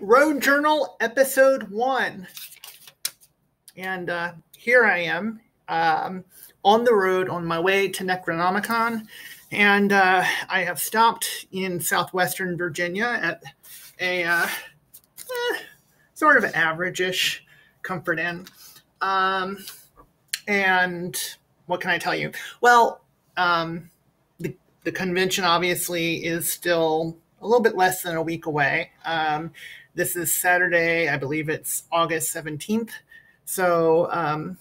Road Journal, Episode 1. And here I am on the road on my way to Necronomicon. And I have stopped in southwestern Virginia at a sort of average-ish Comfort Inn. And what can I tell you? Well, the convention obviously is still a little bit less than a week away. This is Saturday. I believe it's August 17th. So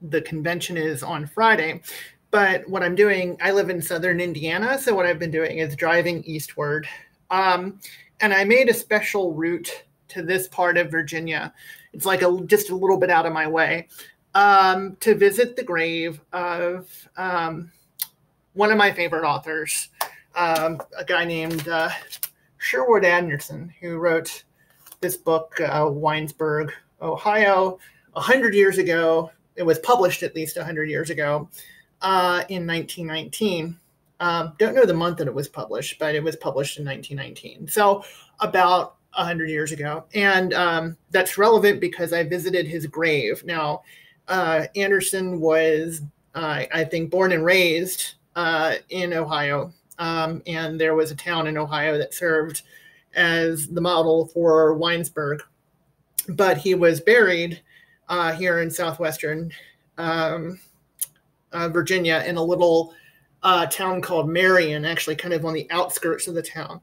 the convention is on Friday. But what I'm doing, I live in southern Indiana. So what I've been doing is driving eastward. And I made a special route to this part of Virginia. It's like just a little bit out of my way to visit the grave of one of my favorite authors, a guy named Sherwood Anderson, who wrote this book, Winesburg, Ohio, 100 years ago. It was published at least 100 years ago in 1919. Don't know the month that it was published, but it was published in 1919. So about 100 years ago. And that's relevant because I visited his grave. Now, Anderson was, I think, born and raised in Ohio. And there was a town in Ohio that served as the model for Winesburg. But he was buried here in southwestern Virginia in a little town called Marion, actually kind of on the outskirts of the town.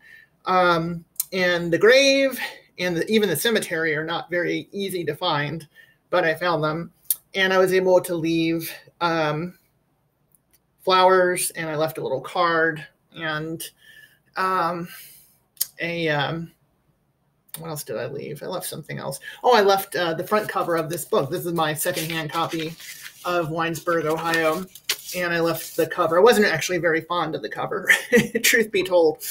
And the grave and even the cemetery are not very easy to find, but I found them. And I was able to leave flowers, and I left a little card and what else did I leave? I left something else. Oh, I left the front cover of this book. This is my secondhand copy of Winesburg, Ohio. And I left the cover. I wasn't actually very fond of the cover, truth be told.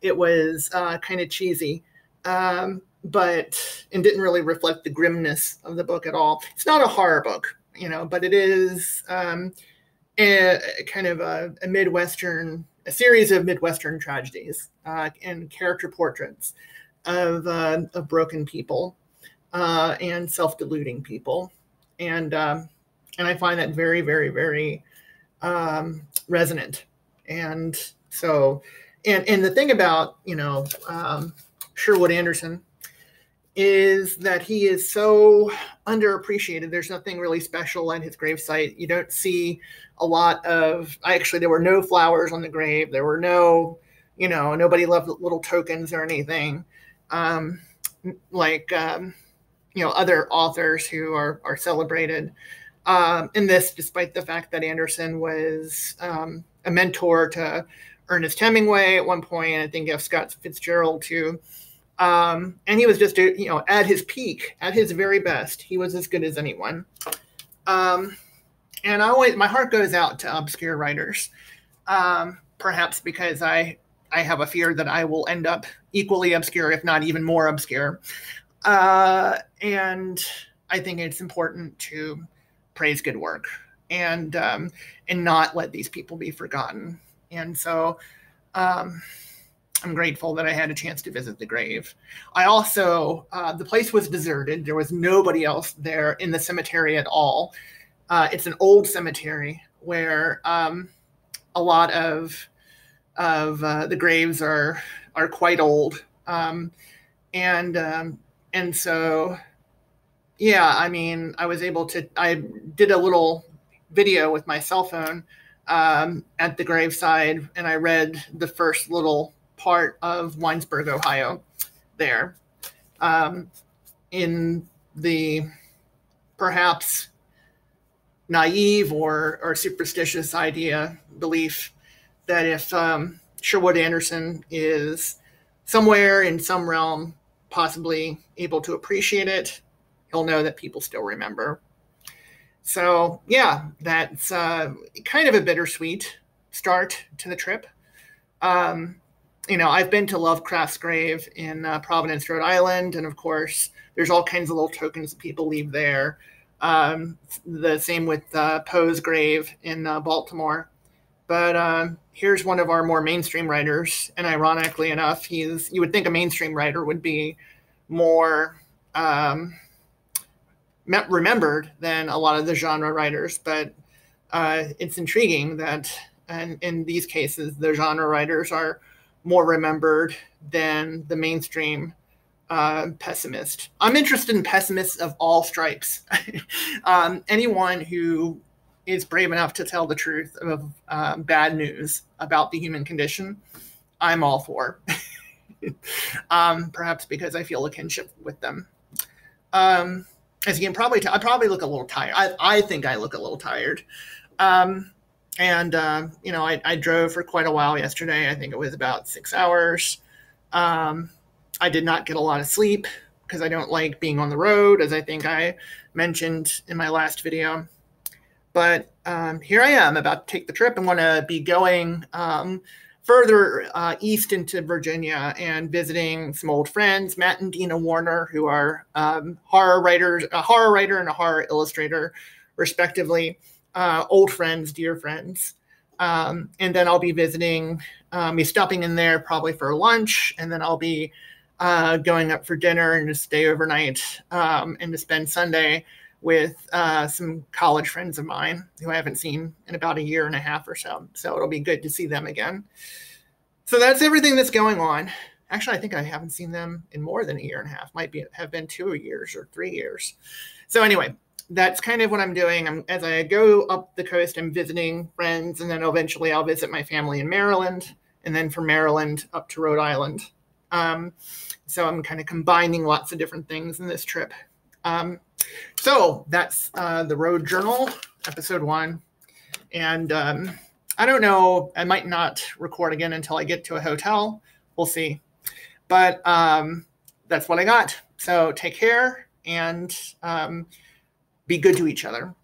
It was kind of cheesy, and didn't really reflect the grimness of the book at all. It's not a horror book, you know, but it is a kind of a Midwestern, a series of Midwestern tragedies and character portraits of broken people and self-deluding people. And I find that very, very, very resonant. And so... And the thing about, you know, Sherwood Anderson is that he is so underappreciated. There's nothing really special at his gravesite. You don't see a lot of, actually, there were no flowers on the grave. There were no, you know, nobody left little tokens or anything you know, other authors who are celebrated in this, despite the fact that Anderson was a mentor to Ernest Hemingway at one point, and I think of Scott Fitzgerald too. And he was just, you know, at his peak, at his very best, he was as good as anyone. And I always, my heart goes out to obscure writers, perhaps because I have a fear that I will end up equally obscure, if not even more obscure. And I think it's important to praise good work and not let these people be forgotten. And so I'm grateful that I had a chance to visit the grave. I also, the place was deserted. There was nobody else there in the cemetery at all. It's an old cemetery where a lot of the graves are quite old. And so, yeah, I mean, I was able to, I did a little video with my cell phone at the graveside, and I read the first little part of Winesburg, Ohio there in the perhaps naive or superstitious belief that if Sherwood Anderson is somewhere in some realm possibly able to appreciate it, he'll know that people still remember. So, yeah, that's kind of a bittersweet start to the trip. You know, I've been to Lovecraft's grave in Providence, Rhode Island. And, of course, there's all kinds of little tokens that people leave there. The same with Poe's grave in Baltimore. But here's one of our more mainstream writers. And ironically enough, he's, you would think a mainstream writer would be more remembered than a lot of the genre writers. But it's intriguing that in these cases, the genre writers are more remembered than the mainstream pessimist. I'm interested in pessimists of all stripes. Anyone who is brave enough to tell the truth of bad news about the human condition, I'm all for. Perhaps because I feel a kinship with them. As you can probably tell, I probably look a little tired. I think I look a little tired. You know, I drove for quite a while yesterday. I think it was about 6 hours. I did not get a lot of sleep because I don't like being on the road, as I think I mentioned in my last video. But here I am about to take the trip. I'm going to be going further east into Virginia and visiting some old friends, Matt and Dina Warner, who are horror writers, a horror writer and a horror illustrator, respectively. Old friends, dear friends. And then I'll be visiting, me stopping in there probably for lunch, and then I'll be going up for dinner and just stay overnight and to spend Sunday with some college friends of mine who I haven't seen in about 1.5 years or so. So it'll be good to see them again. So that's everything that's going on. Actually, I think I haven't seen them in more than 1.5 years, might be, have been 2 years or 3 years. So anyway, that's kind of what I'm doing. As I go up the coast, I'm visiting friends, and then eventually I'll visit my family in Maryland, and then from Maryland up to Rhode Island. So I'm kind of combining lots of different things in this trip. So that's The Road Journal, episode 1. And I don't know, I might not record again until I get to a hotel. We'll see. But that's what I got. So take care, and be good to each other.